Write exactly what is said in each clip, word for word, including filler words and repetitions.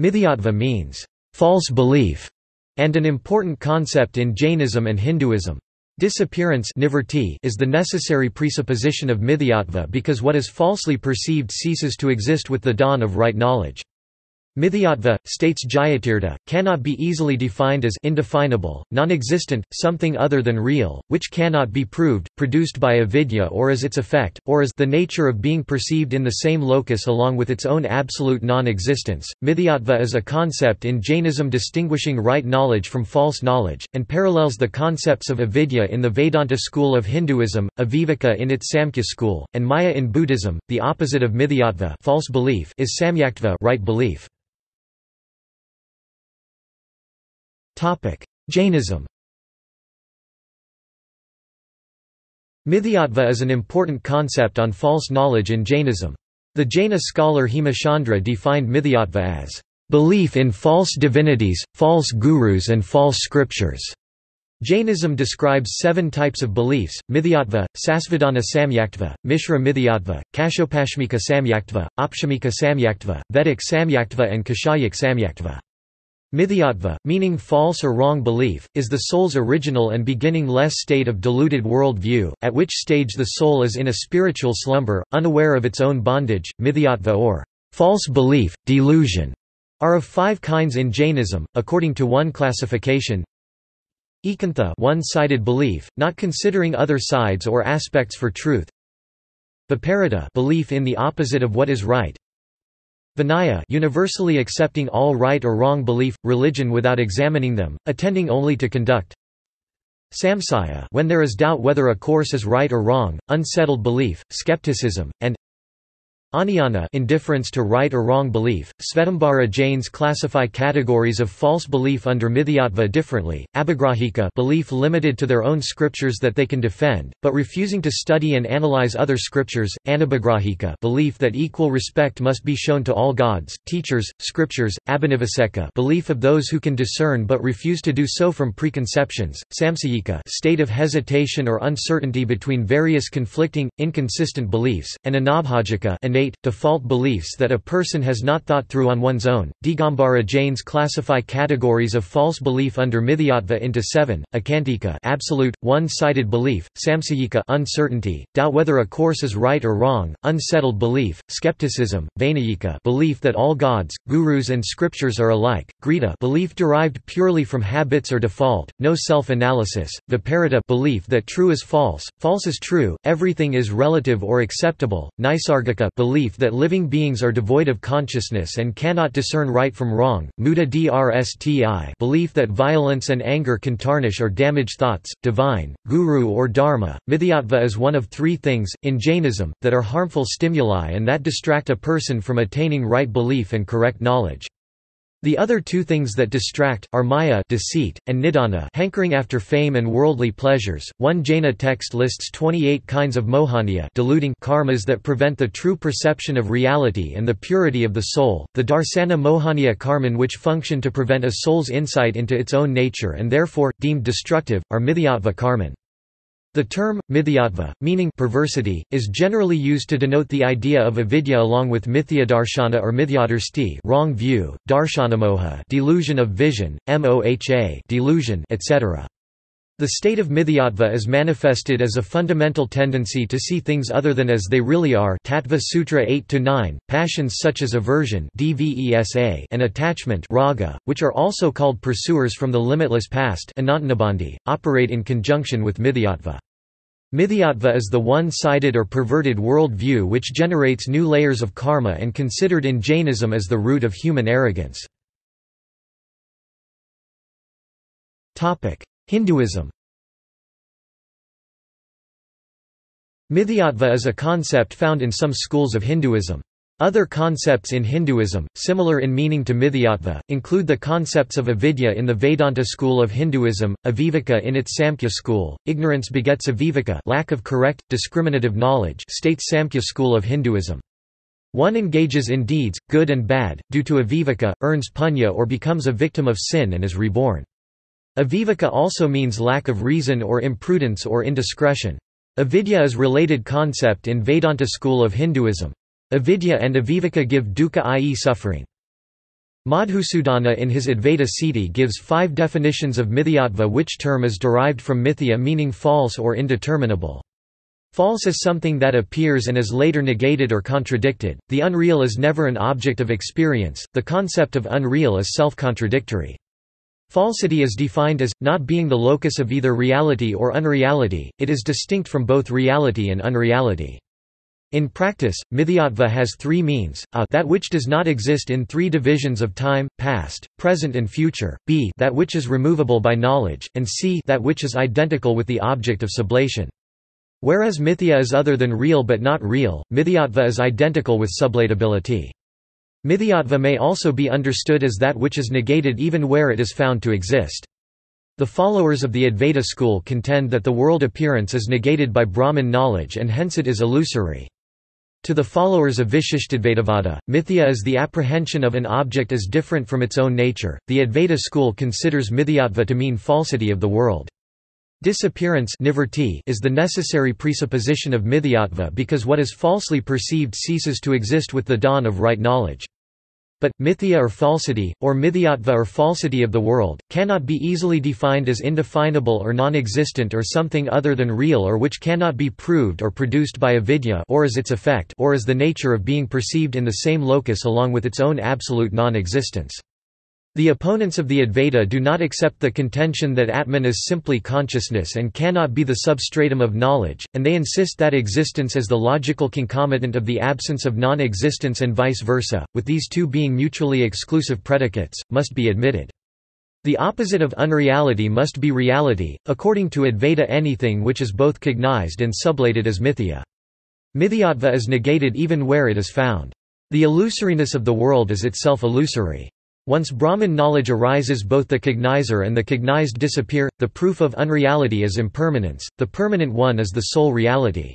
Mithyatva means false belief, and an important concept in Jainism and Hinduism. Disappearance nivrti is the necessary presupposition of mithyatva because what is falsely perceived ceases to exist with the dawn of right knowledge. Mithyatva, states Jayatirtha, cannot be easily defined as indefinable, non-existent, something other than real, which cannot be proved, produced by avidya or as its effect, or as the nature of being perceived in the same locus along with its own absolute non-existence. Mithyatva is a concept in Jainism distinguishing right knowledge from false knowledge, and parallels the concepts of avidya in the Vedanta school of Hinduism, avaiveka in its Samkhya school, and maya in Buddhism. The opposite of mithyatva, false belief, is samyaktva, right belief. Jainism. Mithyatva is an important concept on false knowledge in Jainism. The Jaina scholar Hemachandra defined mithyatva as, "...belief in false divinities, false gurus and false scriptures." Jainism describes seven types of beliefs: mithyatva, Sasvadana Samyaktva, Mishra Mithyatva, Kashopashmika Samyaktva, Apshamika Samyaktva, Vedic Samyaktva and Kashayak Samyaktva. Mithyatva, meaning false or wrong belief, is the soul's original and beginningless state of deluded world view, at which stage the soul is in a spiritual slumber, unaware of its own bondage. Mithyatva or false belief, delusion, are of five kinds in Jainism, according to one classification. Ekantha, one-sided belief, not considering other sides or aspects for truth. Viparita, belief in the opposite of what is right. Vinaya, universally accepting all right or wrong belief, religion without examining them, attending only to conduct. Samsaya, when there is doubt whether a course is right or wrong, unsettled belief, skepticism, and Aniyana, indifference to right or wrong belief. Svetambara Jains classify categories of false belief under mithyatva differently. Abhigrahika, belief limited to their own scriptures that they can defend, but refusing to study and analyze other scriptures. Anabhigrahika, belief that equal respect must be shown to all gods, teachers, scriptures. Abhinivaseka, belief of those who can discern but refuse to do so from preconceptions. Samsayika, state of hesitation or uncertainty between various conflicting, inconsistent beliefs, and anabhajika, default beliefs that a person has not thought through on one's own. Digambara Jains classify categories of false belief under mithyatva into seven: Ekantika, absolute, one-sided belief; Samsayika, uncertainty, doubt whether a course is right or wrong, unsettled belief, skepticism; Vainayika, belief that all gods, gurus, and scriptures are alike; Grita, belief derived purely from habits or default, no self-analysis; Viparita, belief that true is false, false is true, everything is relative or acceptable; Nisargika, belief belief that living beings are devoid of consciousness and cannot discern right from wrong. Mudda drsti, belief that violence and anger can tarnish or damage thoughts, divine, guru or dharma. Mithyatva is one of three things, in Jainism, that are harmful stimuli and that distract a person from attaining right belief and correct knowledge. The other two things that distract are maya, deceit, and nidana, hankering after fame and worldly pleasures. One Jaina text lists twenty-eight kinds of mohaniya, deluding karmas that prevent the true perception of reality and the purity of the soul. The darsana mohaniya karman, which function to prevent a soul's insight into its own nature and therefore deemed destructive, are mithyatva karman. The term, mithyatva, meaning perversity, is generally used to denote the idea of avidya along with mithya darshana or mithyadrsti, wrong view, darshanamoha, delusion of vision, moha, delusion, et cetera. The state of mithyatva is manifested as a fundamental tendency to see things other than as they really are. Tattva Sutra eight to nine, passions such as aversion and attachment, which are also called pursuers from the limitless past, operate in conjunction with mithyatva. Mithyatva is the one-sided or perverted world view which generates new layers of karma and considered in Jainism as the root of human arrogance. Hinduism. Mithyatva is a concept found in some schools of Hinduism. Other concepts in Hinduism, similar in meaning to mithyatva, include the concepts of avidya in the Vedanta school of Hinduism, avaiveka in its Samkhya school, ignorance begets aviveka, lack of correct, discriminative knowledge, states Samkhya school of Hinduism. One engages in deeds, good and bad, due to aviveka, earns punya or becomes a victim of sin and is reborn. Aviveka also means lack of reason or imprudence or indiscretion. Avidya is related concept in Vedanta school of Hinduism. Avidya and aviveka give dukkha, that is suffering. Madhusudana in his Advaita Siddhi gives five definitions of mithyatva, which term is derived from mithya meaning false or indeterminable. False is something that appears and is later negated or contradicted. The unreal is never an object of experience. The concept of unreal is self-contradictory. Falsity is defined as not being the locus of either reality or unreality. It is distinct from both reality and unreality. In practice, mithyatva has three means: a, that which does not exist in three divisions of time, past, present and future; b, that which is removable by knowledge; and c, that which is identical with the object of sublation. Whereas mithya is other than real but not real, mithyatva is identical with sublatability. Mithyatva may also be understood as that which is negated even where it is found to exist. The followers of the Advaita school contend that the world appearance is negated by Brahman knowledge and hence it is illusory. To the followers of Vishishtadvaitavada, mithya is the apprehension of an object as different from its own nature. The Advaita school considers mithyatva to mean falsity of the world. Disappearance is the necessary presupposition of mithyatva because what is falsely perceived ceases to exist with the dawn of right knowledge. But, mithya or falsity, or mithyatva or falsity of the world, cannot be easily defined as indefinable or non-existent or something other than real or which cannot be proved or produced by avidya or as its effect or as the nature of being perceived in the same locus along with its own absolute non-existence. The opponents of the Advaita do not accept the contention that Atman is simply consciousness and cannot be the substratum of knowledge, and they insist that existence is the logical concomitant of the absence of non-existence and vice versa, with these two being mutually exclusive predicates, must be admitted. The opposite of unreality must be reality. According to Advaita, anything which is both cognized and sublated is mithya. Mithyatva is negated even where it is found. The illusoriness of the world is itself illusory. Once Brahman knowledge arises, both the cognizer and the cognized disappear. The proof of unreality is impermanence, the permanent one is the sole reality.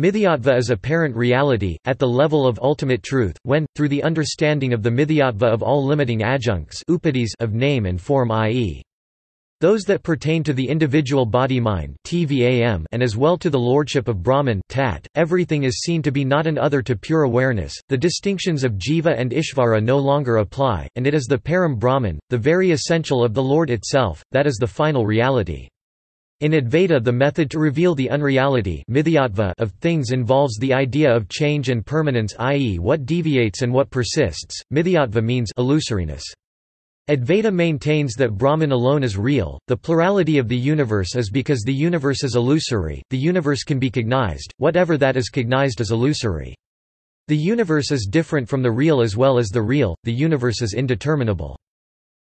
Mithyatva is apparent reality, at the level of ultimate truth, when, through the understanding of the mithyatva of all limiting adjuncts of name and form, that is, those that pertain to the individual body-mind and as well to the lordship of Brahman tat, everything is seen to be not an other to pure awareness, the distinctions of Jiva and Ishvara no longer apply, and it is the Param Brahman, the very essential of the Lord itself, that is the final reality. In Advaita, the method to reveal the unreality of things involves the idea of change and permanence, that is what deviates and what persists. Mithyatva means illusoriness. Advaita maintains that Brahman alone is real, the plurality of the universe is because the universe is illusory, the universe can be cognized, whatever that is cognized is illusory. The universe is different from the real as well as the real, the universe is indeterminable.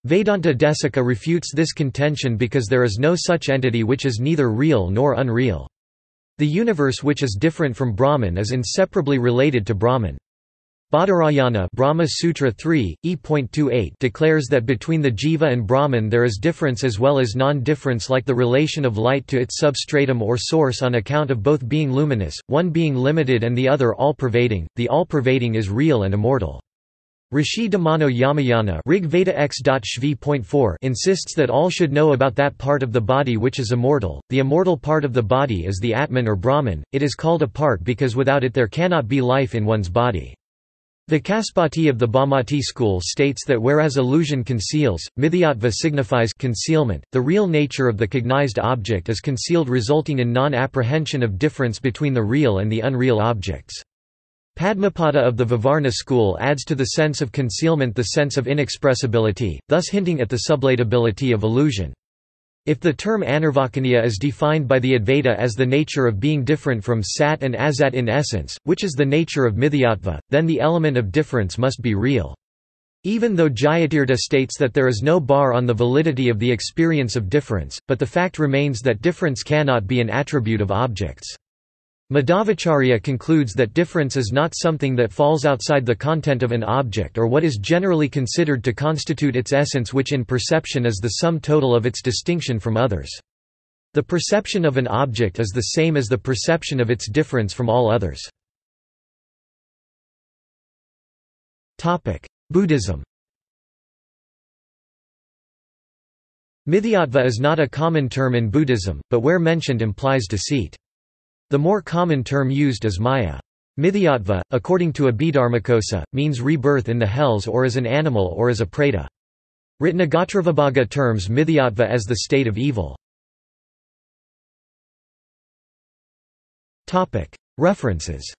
Vedanta Desika refutes this contention because there is no such entity which is neither real nor unreal. The universe which is different from Brahman is inseparably related to Brahman. Bhadarayana Brahma Sutra three, E twenty-eight declares that between the Jiva and Brahman there is difference as well as non-difference, like the relation of light to its substratum or source, on account of both being luminous, one being limited and the other all-pervading. The all-pervading is real and immortal. Rishi Damano Yamayana Rig Veda X.Shv.4 insists that all should know about that part of the body which is immortal. The immortal part of the body is the Atman or Brahman. It is called a part because without it there cannot be life in one's body. Vikaspati of the Bhamati school states that whereas illusion conceals, mithyatva signifies concealment. The real nature of the cognized object is concealed, resulting in non-apprehension of difference between the real and the unreal objects. Padmapada of the Vivarna school adds to the sense of concealment the sense of inexpressibility, thus hinting at the sublatability of illusion. If the term anarvakaniya is defined by the Advaita as the nature of being different from sat and asat in essence, which is the nature of mithyatva, then the element of difference must be real. Even though Jayatirtha states that there is no bar on the validity of the experience of difference, but the fact remains that difference cannot be an attribute of objects. Madhvacharya concludes that difference is not something that falls outside the content of an object or what is generally considered to constitute its essence, which in perception is the sum total of its distinction from others. The perception of an object is the same as the perception of its difference from all others. Buddhism. Mithyatva is not a common term in Buddhism, but where mentioned implies deceit. The more common term used is maya. Mithyatva, according to Abhidharmakosa, means rebirth in the hells or as an animal or as a preta. Ritnagotravabhaga terms Mithyatva as the state of evil. References